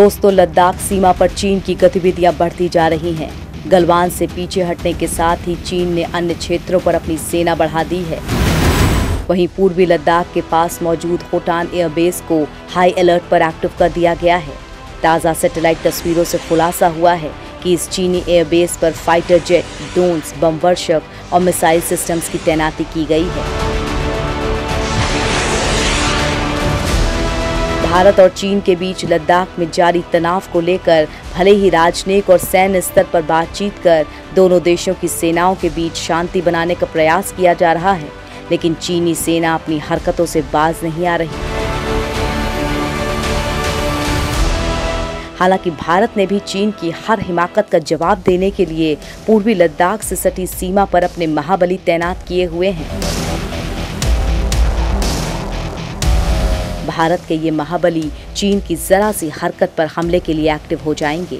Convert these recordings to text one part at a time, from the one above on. दोस्तों, लद्दाख सीमा पर चीन की गतिविधियां बढ़ती जा रही हैं। गलवान से पीछे हटने के साथ ही चीन ने अन्य क्षेत्रों पर अपनी सेना बढ़ा दी है। वहीं पूर्वी लद्दाख के पास मौजूद होटान एयरबेस को हाई अलर्ट पर एक्टिव कर दिया गया है। ताज़ा सैटेलाइट तस्वीरों से खुलासा हुआ है कि इस चीनी एयरबेस पर फाइटर जेट, ड्रोन्स, बम वर्षक और मिसाइल सिस्टम्स की तैनाती की गई है। भारत और चीन के बीच लद्दाख में जारी तनाव को लेकर भले ही राजनयिक और सैन्य स्तर पर बातचीत कर दोनों देशों की सेनाओं के बीच शांति बनाने का प्रयास किया जा रहा है, लेकिन चीनी सेना अपनी हरकतों से बाज नहीं आ रही। हालांकि भारत ने भी चीन की हर हिमाकत का जवाब देने के लिए पूर्वी लद्दाख से सटी सीमा पर अपने महाबली तैनात किए हुए हैं। भारत के ये महाबली चीन की जरा सी हरकत पर हमले के लिए एक्टिव हो जाएंगे।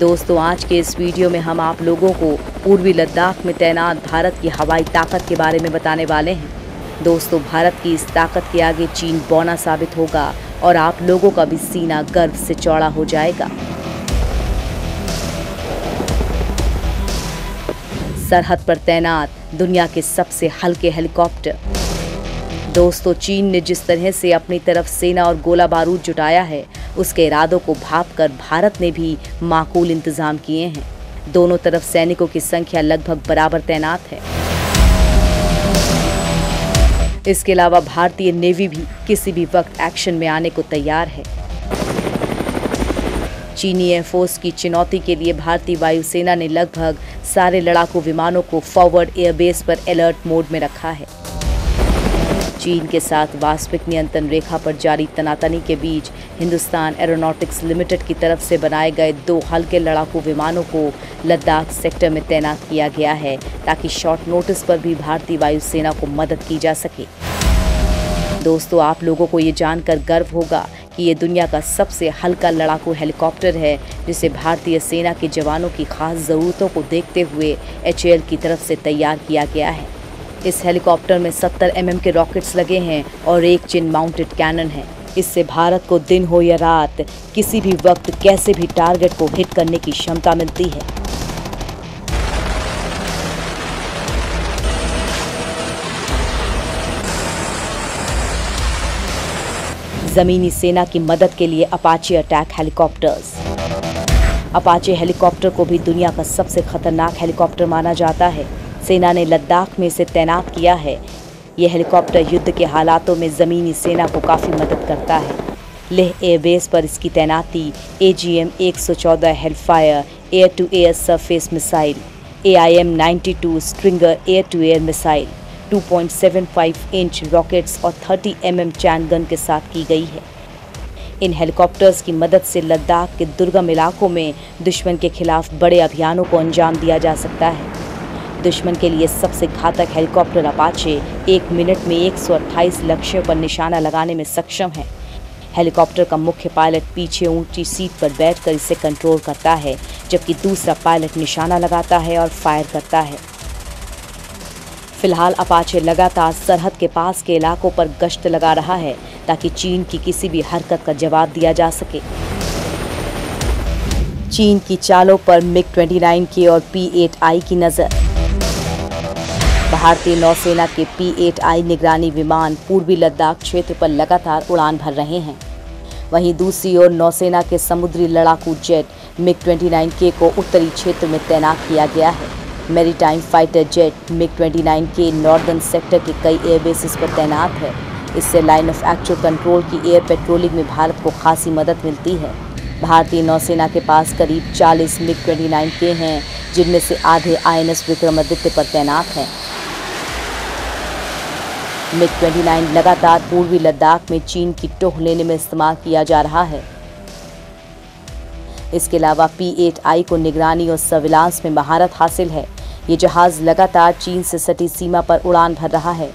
दोस्तों, आज के इस वीडियो में हम आप लोगों को पूर्वी लद्दाख में तैनात भारत की हवाई ताकत के बारे में बताने वाले हैं। दोस्तों, भारत की इस ताकत के आगे चीन बौना साबित होगा और आप लोगों का भी सीना गर्व से चौड़ा हो जाएगा। सरहद पर तैनात दुनिया के सबसे हल्के हेलीकॉप्टर। दोस्तों, चीन ने जिस तरह से अपनी तरफ सेना और गोला बारूद जुटाया है, उसके इरादों को भांपकर भारत ने भी माकूल इंतजाम किए हैं। दोनों तरफ सैनिकों की संख्या लगभग बराबर तैनात है। इसके अलावा भारतीय नेवी भी किसी भी वक्त एक्शन में आने को तैयार है। चीनी एयरफोर्स की चुनौती के लिए भारतीय वायुसेना ने लगभग सारे लड़ाकू विमानों को फॉरवर्ड एयरबेस पर अलर्ट मोड में रखा है। चीन के साथ वास्तविक नियंत्रण रेखा पर जारी तनातनी के बीच हिंदुस्तान एरोनॉटिक्स लिमिटेड की तरफ से बनाए गए 2 हल्के लड़ाकू विमानों को लद्दाख सेक्टर में तैनात किया गया है, ताकि शॉर्ट नोटिस पर भी भारतीय वायुसेना को मदद की जा सके। दोस्तों, आप लोगों को ये जानकर गर्व होगा कि ये दुनिया का सबसे हल्का लड़ाकू हेलीकॉप्टर है, जिसे भारतीय सेना के जवानों की खास ज़रूरतों को देखते हुए HAL की तरफ से तैयार किया गया है। इस हेलीकॉप्टर में 70 mm के रॉकेट्स लगे हैं और एक चिन माउंटेड कैनन है। इससे भारत को दिन हो या रात किसी भी वक्त कैसे भी टारगेट को हिट करने की क्षमता मिलती है। ज़मीनी सेना की मदद के लिए Apache attack helicopters. Apache helicopter को भी दुनिया का सबसे खतरनाक हेलीकॉप्टर माना जाता है। सेना ने लद्दाख में इसे तैनात किया है। यह हेलीकॉप्टर युद्ध के हालातों में ज़मीनी सेना को काफ़ी मदद करता है। लेह एयरबेस पर इसकी तैनाती AGM-114 Hellfire air to air surface missile, AIM-92 Stringer air to air missile, 2.75 inch rockets और 30 mm चैन गन के साथ की गई है। इन हेलीकॉप्टर्स की मदद से लद्दाख के दुर्गम इलाकों में दुश्मन के खिलाफ बड़े अभियानों को अंजाम दिया जा सकता है। दुश्मन के लिए सबसे घातक हेलीकॉप्टर अपाचे 1 मिनट में 128 लक्ष्यों पर निशाना लगाने में सक्षम है। हेलीकॉप्टर का मुख्य पायलट पीछे ऊंची सीट पर बैठकर इसे कंट्रोल करता है, जबकि दूसरा पायलट निशाना लगाता है और फायर करता है। फिलहाल अपाचे लगातार सरहद के पास के इलाकों पर गश्त लगा रहा है, ताकि चीन की किसी भी हरकत का जवाब दिया जा सके। चीन की चालों पर MiG-29 की और P-8I की नज़र। भारतीय नौसेना के P-8I निगरानी विमान पूर्वी लद्दाख क्षेत्र पर लगातार उड़ान भर रहे हैं। वहीं दूसरी ओर नौसेना के समुद्री लड़ाकू जेट MiG-29K को उत्तरी क्षेत्र में तैनात किया गया है। Maritime fighter jet MiG-29K northern sector के कई एयरबेसिस पर तैनात है। इससे लाइन ऑफ एक्चुअल कंट्रोल की एयर पेट्रोलिंग में भारत को खासी मदद मिलती है। भारतीय नौसेना के पास करीब 40 MiG-29K हैं, जिनमें से आधे INS विक्रमादित्य पर तैनात हैं। MiG-29 लगातार पूर्वी लद्दाख में चीन की टोह लेने में इस्तेमाल किया जा रहा है। इसके अलावा P-8I को निगरानी और सर्विलांस में महारत हासिल है। ये जहाज़ लगातार चीन से सटी सीमा पर उड़ान भर रहा है।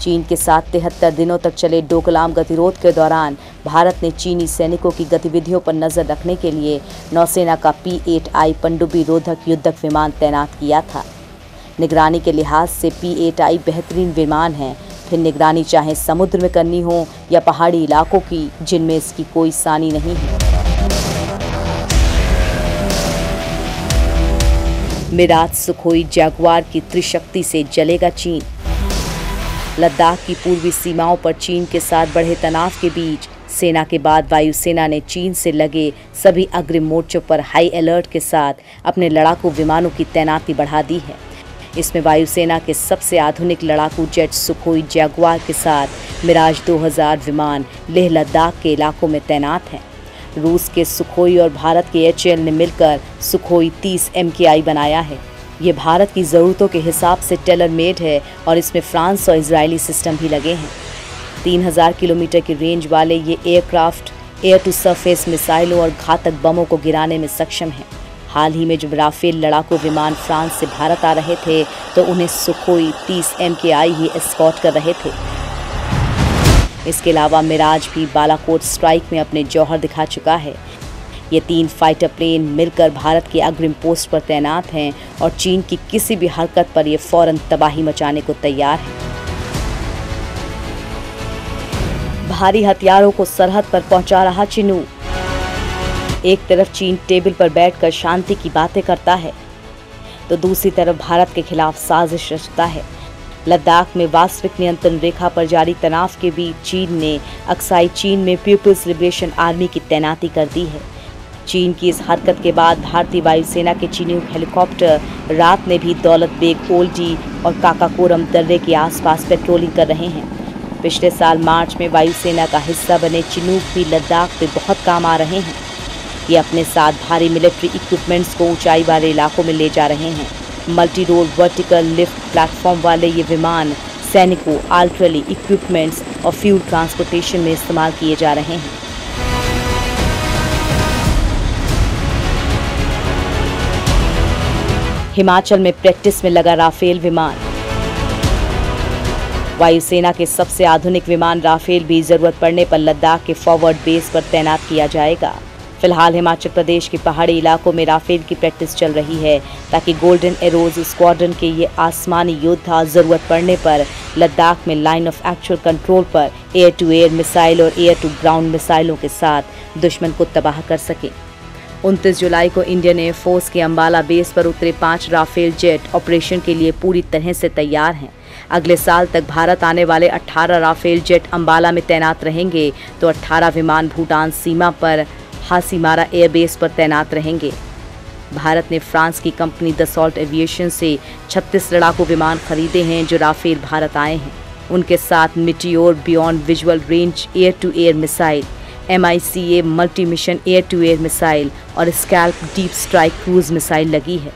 चीन के साथ 73 दिनों तक चले डोकलाम गतिरोध के दौरान भारत ने चीनी सैनिकों की गतिविधियों पर नज़र रखने के लिए नौसेना का P-8I पनडुब्बी रोधक युद्धक विमान तैनात किया था। निगरानी के लिहाज से P-8I बेहतरीन विमान है। फिर निगरानी चाहे समुद्र में करनी हो या पहाड़ी इलाकों की, जिनमें इसकी कोई सानी नहीं है। मिराज सुखोई जैगुआर की त्रिशक्ति से जलेगा चीन। लद्दाख की पूर्वी सीमाओं पर चीन के साथ बढ़े तनाव के बीच सेना के बाद वायुसेना ने चीन से लगे सभी अग्रिम मोर्चों पर हाई अलर्ट के साथ अपने लड़ाकू विमानों की तैनाती बढ़ा दी है। इसमें वायुसेना के सबसे आधुनिक लड़ाकू जेट सुखोई जैगुआर के साथ मिराज 2000 विमान लेह लद्दाख के इलाकों में तैनात हैं। रूस के सुखोई और भारत के HAL ने मिलकर सुखोई 30 MKI बनाया है। ये भारत की ज़रूरतों के हिसाब से टेलर मेड है और इसमें फ्रांस और इजरायली सिस्टम भी लगे हैं। 3000 किलोमीटर की रेंज वाले ये एयरक्राफ्ट एयर टू सरफेस मिसाइलों और घातक बमों को गिराने में सक्षम हैं। हाल ही में जब राफेल लड़ाकू विमान फ्रांस से भारत आ रहे थे तो उन्हें सुखोई 30 MKI ही एस्कॉर्ट कर रहे थे। इसके अलावा मिराज भी बालाकोट स्ट्राइक में अपने जौहर दिखा चुका है। ये 3 फाइटर प्लेन मिलकर भारत के अग्रिम पोस्ट पर तैनात हैं और चीन की किसी भी हरकत पर ये फौरन तबाही मचाने को तैयार है। भारी हथियारों को सरहद पर पहुंचा रहा चिनूक। एक तरफ चीन टेबल पर बैठकर शांति की बातें करता है तो दूसरी तरफ भारत के खिलाफ साजिश रचता है। लद्दाख में वास्तविक नियंत्रण रेखा पर जारी तनाव के बीच चीन ने अक्साई चीन में पीपल्स लिबरेशन आर्मी की तैनाती कर दी है। चीन की इस हरकत के बाद भारतीय वायुसेना के चिनूक हेलीकॉप्टर रात में भी दौलत बेग ओल्डी और काका कोरम दर्रे के आसपास पेट्रोलिंग कर रहे हैं। पिछले साल मार्च में वायुसेना का हिस्सा बने चिनूक भी लद्दाख में बहुत काम आ रहे हैं। ये अपने साथ भारी मिलिट्री इक्विपमेंट्स को ऊंचाई वाले इलाकों में ले जा रहे हैं। Multi role vertical lift platform वाले ये विमान सैनिकों, आर्टिलरी इक्विपमेंट्स और फ्यूल ट्रांसपोर्टेशन में इस्तेमाल किए जा रहे हैं। हिमाचल में प्रैक्टिस में लगा राफेल विमान। वायुसेना के सबसे आधुनिक विमान राफेल भी जरूरत पड़ने पर लद्दाख के फॉरवर्ड बेस पर तैनात किया जाएगा। फिलहाल हिमाचल प्रदेश के पहाड़ी इलाकों में राफेल की प्रैक्टिस चल रही है ताकि गोल्डन एरोज स्क्वाड्रन के ये आसमानी योद्धा ज़रूरत पड़ने पर लद्दाख में लाइन ऑफ एक्चुअल कंट्रोल पर एयर टू एयर मिसाइल और एयर टू ग्राउंड मिसाइलों के साथ दुश्मन को तबाह कर सकें। 29 जुलाई को इंडियन एयरफोर्स के अम्बाला बेस पर उतरे 5 राफेल जेट ऑपरेशन के लिए पूरी तरह से तैयार हैं। अगले साल तक भारत आने वाले 18 राफेल जेट अम्बाला में तैनात रहेंगे तो 18 विमान भूटान सीमा पर हासीमारा एयरबेस पर तैनात रहेंगे। भारत ने फ्रांस की कंपनी दसॉल्ट एविएशन से 36 लड़ाकू विमान खरीदे हैं जो राफेल भारत आए हैं। उनके साथ Meteor beyond visual range air to air missile, MICA multi mission air to air missile और SCALP deep strike cruise missile लगी है।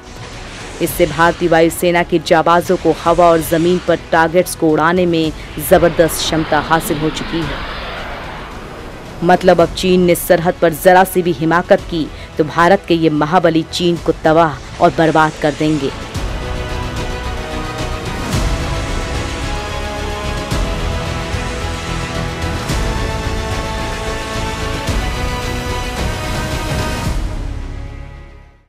इससे भारतीय वायुसेना के जाबाजों को हवा और ज़मीन पर टारगेट्स को उड़ाने में ज़बरदस्त क्षमता हासिल हो चुकी है। मतलब अब चीन ने सरहद पर जरा सी भी हिमाकत की तो भारत के ये महाबली चीन को तबाह और बर्बाद कर देंगे।